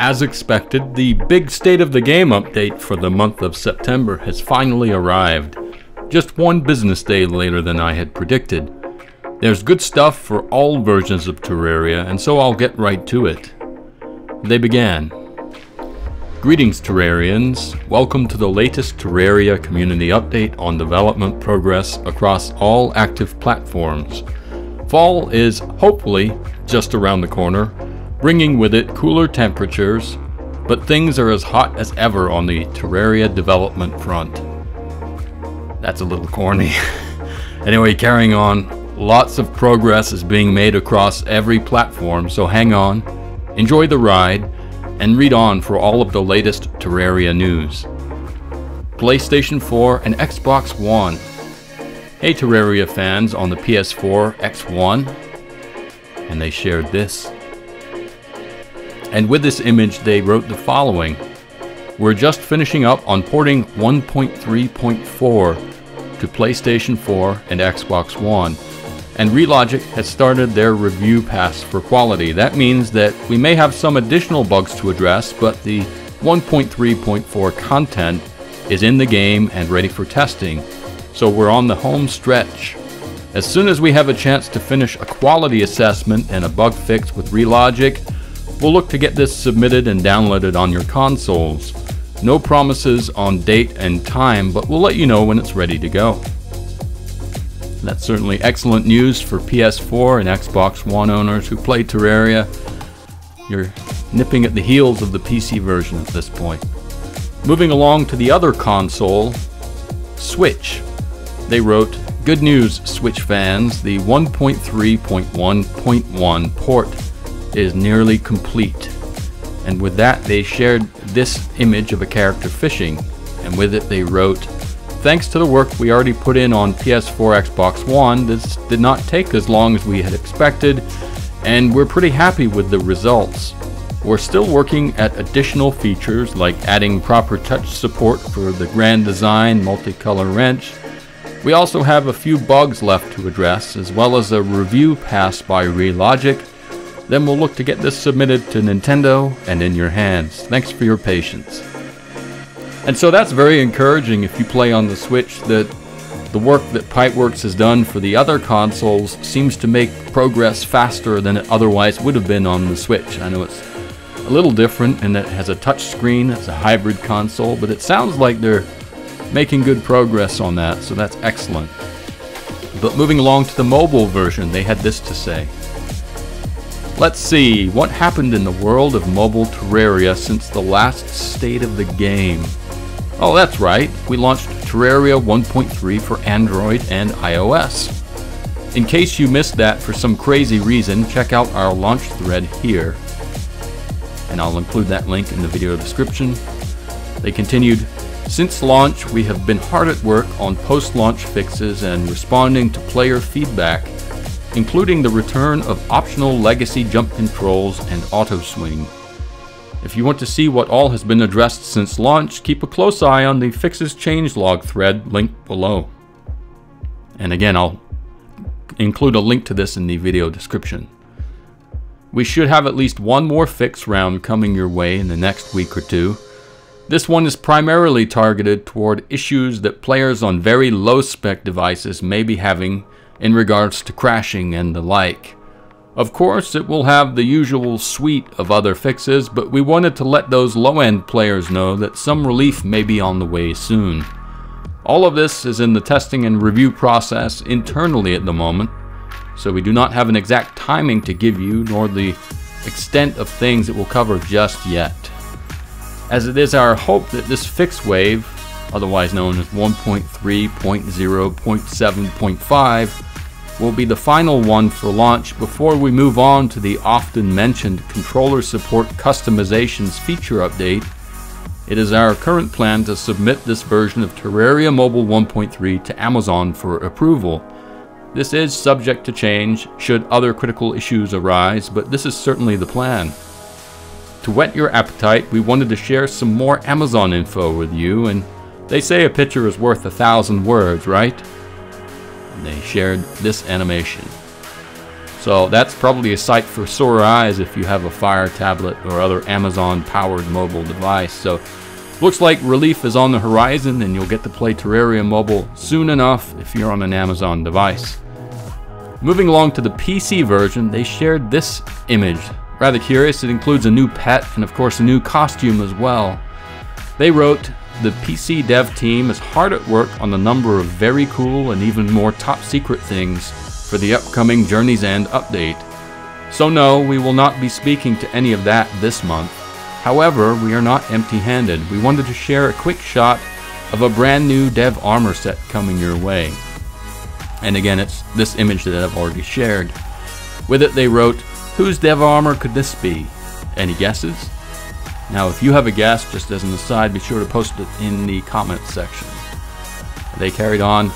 As expected, the big State of the Game update for the month of September has finally arrived, just one business day later than I had predicted. There's good stuff for all versions of Terraria, and so I'll get right to it. They began. Greetings Terrarians, welcome to the latest Terraria community update on development progress across all active platforms. Fall is hopefully just around the corner, bringing with it cooler temperatures, but things are as hot as ever on the Terraria development front. That's a little corny. Anyway, carrying on, lots of progress is being made across every platform, so hang on, enjoy the ride, and read on for all of the latest Terraria news. PlayStation 4 and Xbox One. Hey Terraria fans on the PS4, X1, and they shared this. And with this image they wrote the following: "We're just finishing up on porting 1.3.4 to PlayStation 4 and Xbox One, and Re-Logic has started their review pass for quality. That means that we may have some additional bugs to address, but the 1.3.4 content is in the game and ready for testing, so we're on the home stretch. As soon as we have a chance to finish a quality assessment and a bug fix with Re-Logic, we'll look to get this submitted and downloaded on your consoles. No promises on date and time, but we'll let you know when it's ready to go." That's certainly excellent news for PS4 and Xbox One owners who play Terraria. You're nipping at the heels of the PC version at this point. Moving along to the other console, Switch. They wrote, "Good news, Switch fans, the 1.3.1.1 port is nearly complete." And with that they shared this image of a character fishing, and with it they wrote, "Thanks to the work we already put in on PS4 Xbox One, this did not take as long as we had expected, and we're pretty happy with the results. We're still working at additional features like adding proper touch support for the grand design multicolor wrench. We also have a few bugs left to address, as well as a review pass by Re-Logic. Then we'll look to get this submitted to Nintendo and in your hands. Thanks for your patience." And so that's very encouraging if you play on the Switch, that the work that Pipeworks has done for the other consoles seems to make progress faster than it otherwise would have been on the Switch. I know it's a little different and it has a touch screen, it's a hybrid console, but it sounds like they're making good progress on that, so that's excellent. But moving along to the mobile version, they had this to say. "Let's see what happened in the world of mobile Terraria since the last State of the Game. Oh, that's right, we launched Terraria 1.3 for Android and iOS. In case you missed that for some crazy reason, check out our launch thread here." And I'll include that link in the video description. They continued, "Since launch, we have been hard at work on post-launch fixes and responding to player feedback, including the return of optional legacy jump controls and auto swing. If you want to see what all has been addressed since launch, keep a close eye on the fixes changelog thread linked below." And again, I'll include a link to this in the video description. "We should have at least one more fix round coming your way in the next week or two. This one is primarily targeted toward issues that players on very low spec devices may be having in regards to crashing and the like. Of course, it will have the usual suite of other fixes, but we wanted to let those low-end players know that some relief may be on the way soon. All of this is in the testing and review process internally at the moment, so we do not have an exact timing to give you, nor the extent of things it will cover just yet. As it is our hope that this fix wave, otherwise known as 1.3.0.7.5, will be the final one for launch before we move on to the often mentioned controller support customizations feature update. It is our current plan to submit this version of Terraria Mobile 1.3 to Amazon for approval. This is subject to change should other critical issues arise, but this is certainly the plan. To whet your appetite, we wanted to share some more Amazon info with you, and they say a picture is worth 1,000 words, right?" And they shared this animation. So that's probably a sight for sore eyes if you have a Fire tablet or other Amazon-powered mobile device. So looks like relief is on the horizon, and you'll get to play Terraria Mobile soon enough if you're on an Amazon device. Moving along to the PC version, they shared this image. Rather curious, it includes a new pet and of course a new costume as well. They wrote, "The PC dev team is hard at work on a number of very cool and even more top secret things for the upcoming Journey's End update. So no, we will not be speaking to any of that this month. However, we are not empty-handed. We wanted to share a quick shot of a brand new dev armor set coming your way." And again, it's this image that I've already shared. With it they wrote, "Whose dev armor could this be? Any guesses?" Now if you have a guess, just as an aside, be sure to post it in the comments section. They carried on,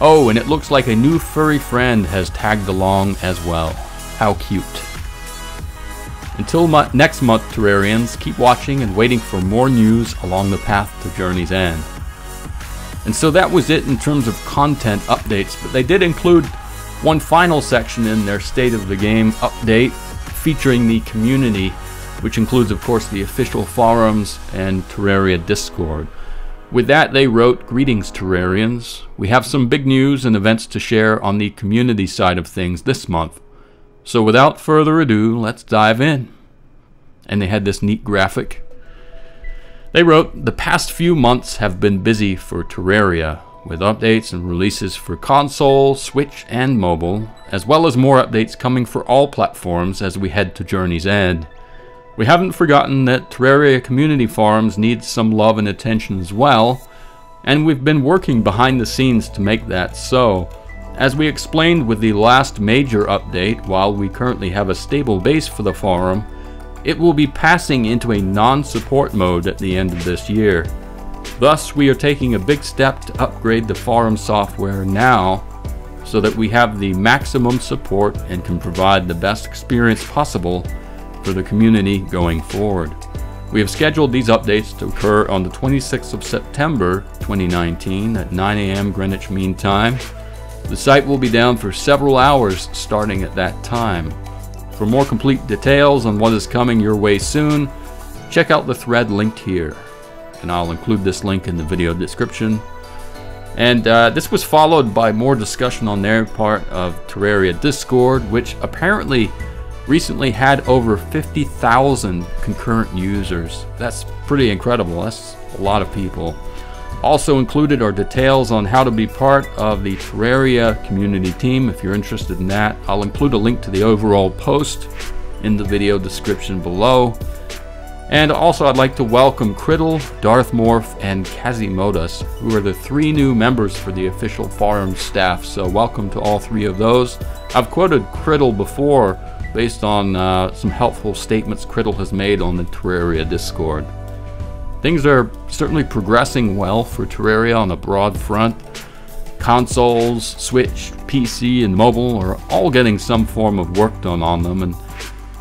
"Oh, and it looks like a new furry friend has tagged along as well. How cute." Until next month, Terrarians, keep watching and waiting for more news along the path to Journey's End. And so that was it in terms of content updates, but they did include one final section in their State of the Game update featuring the community, which includes of course the official forums and Terraria Discord. With that they wrote, "Greetings Terrarians, we have some big news and events to share on the community side of things this month. So without further ado, let's dive in." And they had this neat graphic. They wrote, "The past few months have been busy for Terraria, with updates and releases for console, Switch and mobile, as well as more updates coming for all platforms as we head to Journey's End. We haven't forgotten that Terraria community forums need some love and attention as well, and we've been working behind the scenes to make that so. As we explained with the last major update, while we currently have a stable base for the forum, it will be passing into a non-support mode at the end of this year. Thus, we are taking a big step to upgrade the forum software now so that we have the maximum support and can provide the best experience possible for the community going forward. We have scheduled these updates to occur on the 26th of September 2019 at 9 AM Greenwich Mean Time. The site will be down for several hours starting at that time. For more complete details on what is coming your way soon, check out the thread linked here." And I'll include this link in the video description. And this was followed by more discussion on their part of Terraria Discord, which apparently recently had over 50,000 concurrent users. That's pretty incredible. That's a lot of people. Also included are details on how to be part of the Terraria community team if you're interested in that. I'll include a link to the overall post in the video description below. And also I'd like to welcome Criddle, Darth Morph, and Kazimodas, who are the three new members for the official forum staff. So welcome to all three of those. I've quoted Criddle before based on some helpful statements Criddle has made on the Terraria Discord. Things are certainly progressing well for Terraria on a broad front. Consoles, Switch, PC, and mobile are all getting some form of work done on them, and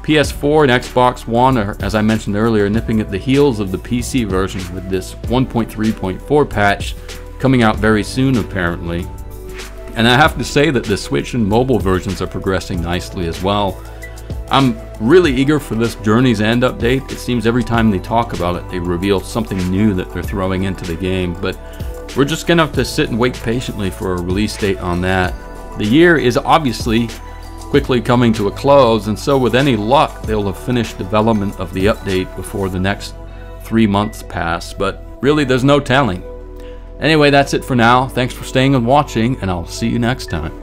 PS4 and Xbox One are, as I mentioned earlier, nipping at the heels of the PC version with this 1.3.4 patch coming out very soon apparently. And I have to say that the Switch and mobile versions are progressing nicely as well. I'm really eager for this Journey's End update. It seems every time they talk about it, they reveal something new that they're throwing into the game, but we're just gonna have to sit and wait patiently for a release date on that. The year is obviously quickly coming to a close, and so with any luck they'll have finished development of the update before the next 3 months pass, but really there's no telling. Anyway, that's it for now. Thanks for staying and watching, and I'll see you next time.